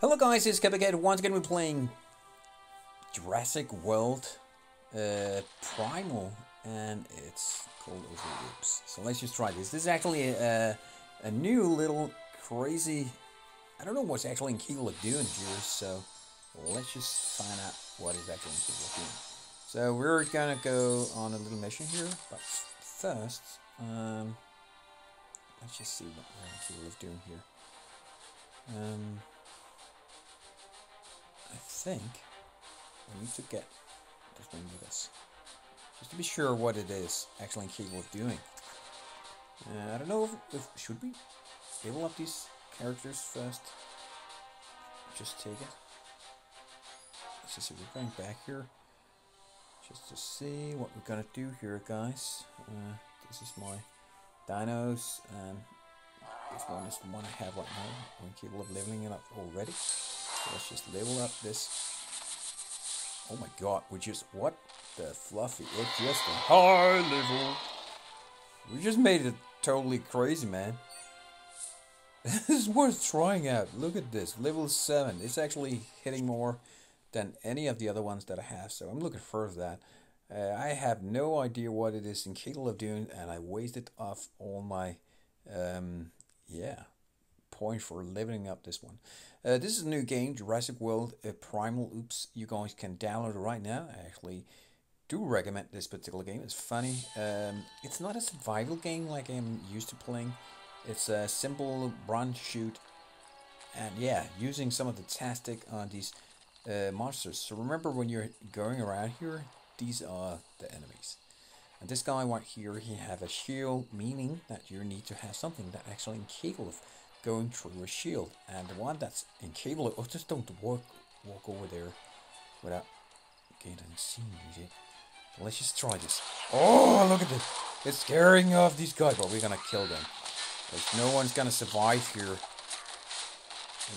Hello guys, it's Copy Cat. Once again we're playing Jurassic World Primal, and it's called Oops. So let's just try this. This is actually a new little crazy... I don't know what's actually in Keyblood doing here, so let's just find out what is actually in Keyblood doing. So we're gonna go on a little mission here, but first, let's just see what Keyblood's doing here. I think I need to get this one with us, just to be sure what it is actually in Keyblood doing. I don't know if should we level up these characters first. Just take it. Let's just see. We're going back here just to see what we're gonna do here, guys. This is my dinos, and this one is the one I have right now. I'm capable of leveling it up already. Let's just level up this. Oh my god, we just... What the fluffy? It's just a high level. We just made it totally crazy, man. This is worth trying out. Look at this. Level 7. It's actually hitting more than any of the other ones that I have. So I'm looking forward to that. I have no idea what it is in Keyblood of doing. And I wasted off all my... point for leveling up this one. This is a new game, Jurassic World Primal Oops. You guys can download it right now. I actually do recommend this particular game. It's funny. It's not a survival game like I'm used to playing. It's a simple run shoot, and yeah, using some of the tactic on these monsters. So remember, when you're going around here, these are the enemies. And this guy right here, he have a shield, meaning that you need to have something that actually incapable of going through a shield. And the one that's incapable of... Oh, just don't walk over there without getting seen, is it? So let's just try this. Oh, look at this. It's scaring off these guys, but we're gonna kill them. Because no one's gonna survive here.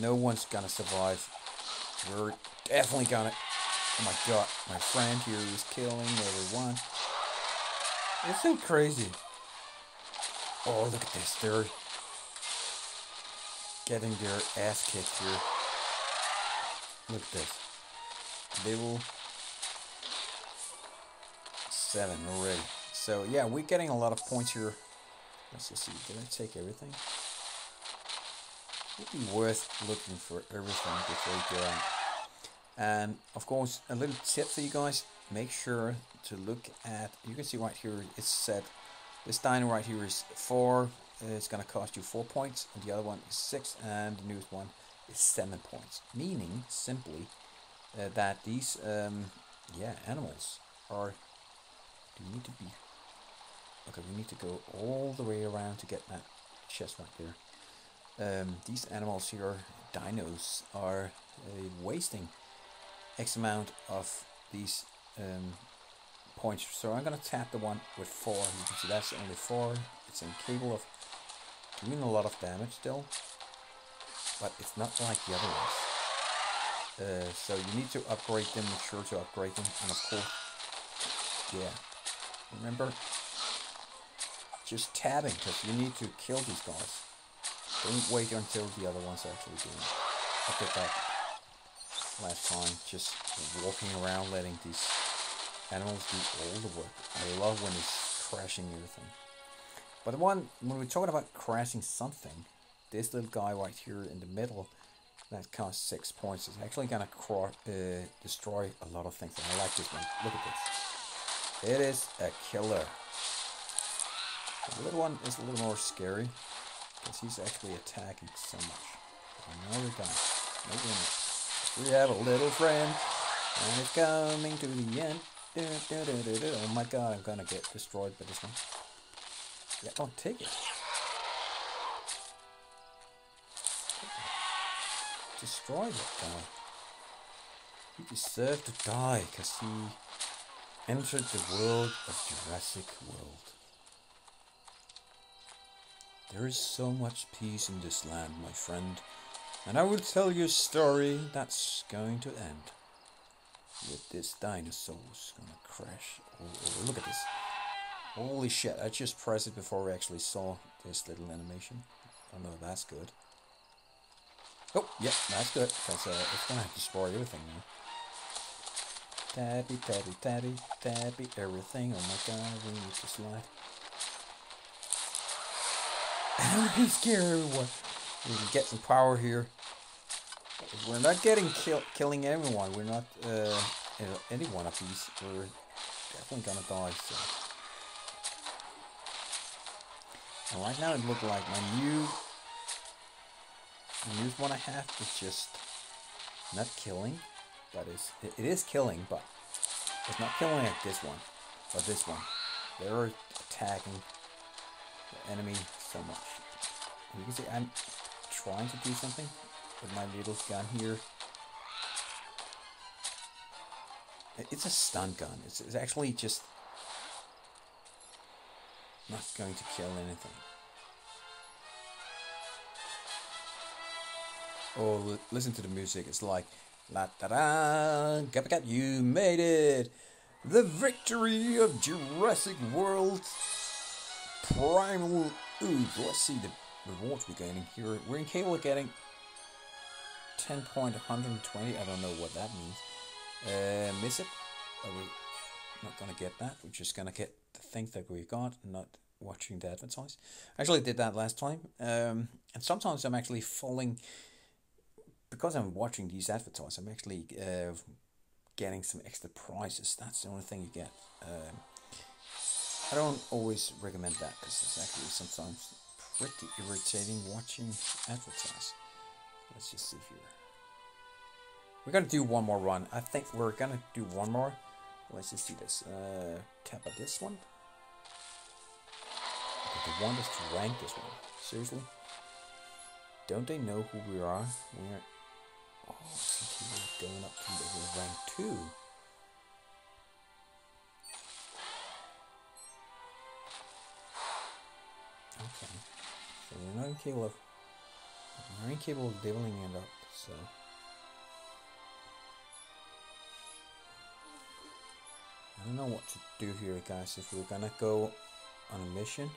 No one's gonna survive. We're definitely gonna... Oh my god, my friend here is killing everyone. It's so crazy. Oh, look at this. They're getting their ass kicked here. Look at this. Level 7 already. So, yeah, we're getting a lot of points here. Let's just see. Did I take everything? It would be worth looking for everything before you go out. And, of course, a little tip for you guys. Make sure to look at, you can see right here, it's set, this dino right here is 4, it's gonna cost you 4 points, and the other one is 6, and the newest one is 7 points, meaning simply that these animals are... okay, we need to go all the way around to get that chest right there. These animals here, dinos, are wasting X amount of these points. So I'm gonna tap the one with 4. You can see that's only 4. It's incapable of doing a lot of damage still, but it's not like the other ones. So you need to upgrade them. Make sure to upgrade them, and of course, yeah, remember, just tabbing, because you need to kill these guys. Don't wait until the other ones actually do it. I did that last time, just walking around letting these animals do all the work. I love when it's crashing everything. But the one, when we're talking about crashing something, this little guy right here in the middle, that costs 6 points, is actually gonna destroy a lot of things. And I like this one. Look at this. It is a killer. The little one is a little more scary, because he's actually attacking so much. Another guy. No limit. We have a little friend, and it's coming to the end. Oh my god, I'm gonna get destroyed by this one. Yeah, don't take it. Destroy that guy. He deserved to die because he entered the world of Jurassic World. There is so much peace in this land, my friend, and I will tell you a story that's going to end with this dinosaur's gonna crash all over. Look at this. Holy shit, I just pressed it before we actually saw this little animation. I don't know if that's good. Oh, yep, that's good, because it's going to have to destroy everything now. Tabby, tabby, tabby, tabby, everything. Oh my god, we need to slide. Don't be scared, everyone. We can get some power here. We're not getting killing everyone. We're not any one of these. We're definitely gonna die. So. And right now it looks like my new one I have is just not killing, but it is killing, but it's not killing like this one or this one. They're attacking the enemy so much. And you can see I'm trying to do something with my little gun here. It's a stun gun. It's actually just not going to kill anything. Oh, listen to the music. It's like la da da. Copy Cat, you made it. The victory of Jurassic World Primal. Ooh, let's see the rewards we're gaining here. We're in Keyblood getting 10.120. I don't know what that means. Miss it. Are we not gonna get that? We're just gonna get the thing that we got, not watching the advertise. Actually did that last time. And sometimes I'm actually falling because I'm watching these advertise. I'm actually getting some extra prizes. That's the only thing you get. I don't always recommend that because it's actually sometimes pretty irritating watching advertise. Let's just see here. We're gonna do one more run. I think we're gonna do one more. Let's just do this. Tap at this one. Okay, they want us to rank this one. Seriously? Don't they know who we are? We're... Oh, I think we're going up to rank 2. Okay. So we're not incapable of... We're incapable of leveling it up, so... I don't know what to do here, guys. If we're gonna go on a mission,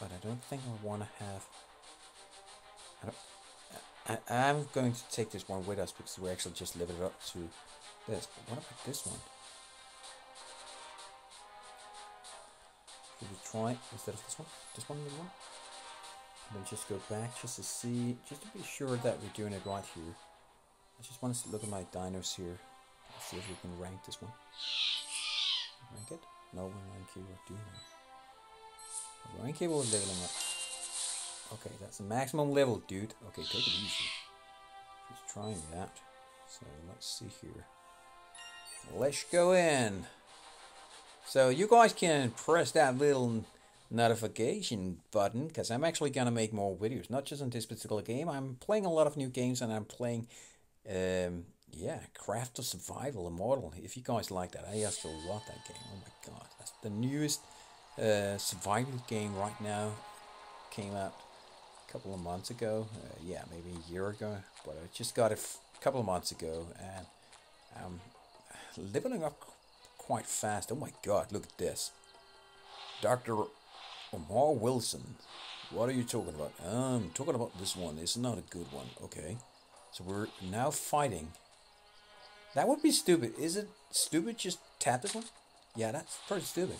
but I don't think I want to have. I'm going to take this one with us because we actually just leveled it up to this. But what about this one? Should we try instead of this one? This one, this one. And then just go back just to see, just to be sure that we're doing it right here. I just want to look at my dinos here. Let's see if we can rank this one. Rank it? No, we're rank here. What do you know? We're rank here, we're leveling up. Okay, that's the maximum level, dude. Okay, take it easy. Just trying that. So let's see here. Let's go in. So you guys can press that little notification button because I'm actually gonna make more videos, not just on this particular game. I'm playing a lot of new games and I'm playing. Yeah, Craft of Survival Immortal. If you guys like that, I used to love that game. Oh my god, that's the newest survival game right now. Came out a couple of months ago. Yeah, maybe a year ago, but I just got it a couple of months ago, and I'm leveling up quite fast. Oh my god, look at this. Dr. Omar Wilson. What are you talking about? I'm talking about this one. It's not a good one. Okay, so we're now fighting. That would be stupid. Is it stupid just tap this one? Yeah, that's pretty stupid.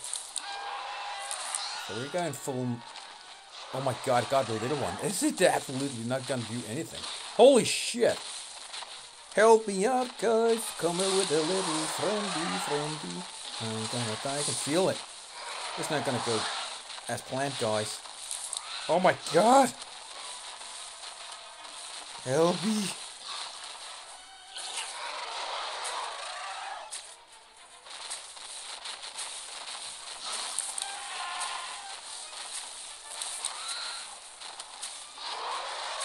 So we're going full... Oh my god, I got the little one. This is absolutely not gonna do anything. Holy shit! Help me out, guys. Come here with a little friendly. I'm gonna die. I can feel it. It's not gonna go as planned, guys. Oh my god! Help me!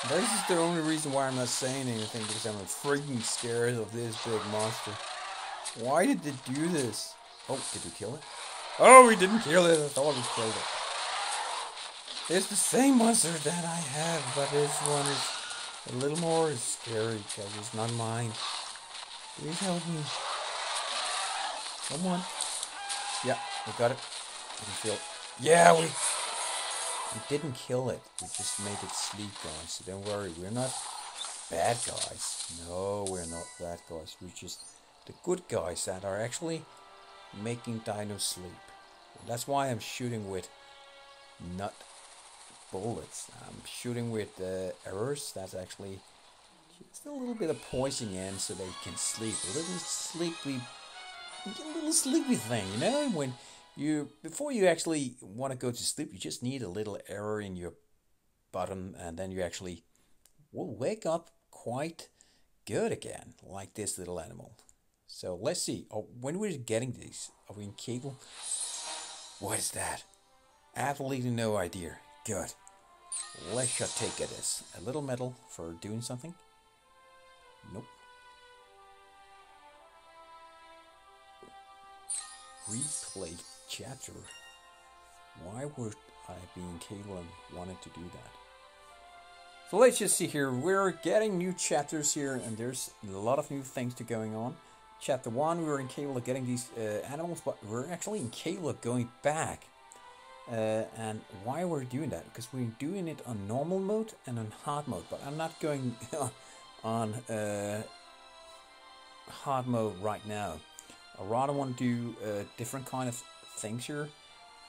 This is the only reason why I'm not saying anything, because I'm freaking scared of this big monster. Why did it do this? Oh, did we kill it? Oh, we didn't kill it. I thought we killed it. It's the same monster that I have, but this one is a little more scary because it's not mine. Please help me. Someone. Yeah, we got it. I can feel it. Yeah, we... We didn't kill it, we just made it sleep, guys, so don't worry, we're not bad guys. No, we're not bad guys, we're just the good guys that are actually making Dino sleep. And that's why I'm shooting with not bullets, I'm shooting with arrows that's actually just a little bit of poison in so they can sleep. A little sleepy, thing, you know, when you, before you actually want to go to sleep, you just need a little arrow in your bottom, and then you actually will wake up quite good again, like this little animal. So let's see. Oh, when we're getting these, are we in cable? What is that? Absolutely no idea. Good. Let's just take it as a little medal for doing something. Nope. Replay chapter. Why would I be in Keyblood and wanted to do that? So let's just see here. We're getting new chapters here, and there's a lot of new things to going on. Chapter 1, we were in Keyblood getting these animals, but we're actually in Keyblood going back. And why we're doing that? Because we're doing it on normal mode and on hard mode, but I'm not going on hard mode right now. I rather want to do different kind of things here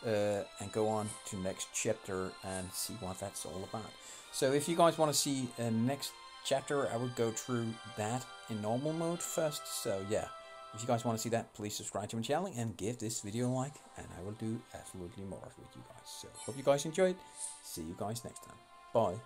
and go on to next chapter and see what that's all about. So if you guys want to see next chapter, I would go through that in normal mode first. So yeah, if you guys want to see that, please subscribe to my channel and give this video a like, and I will do absolutely more with you guys. So hope you guys enjoyed. See you guys next time. Bye.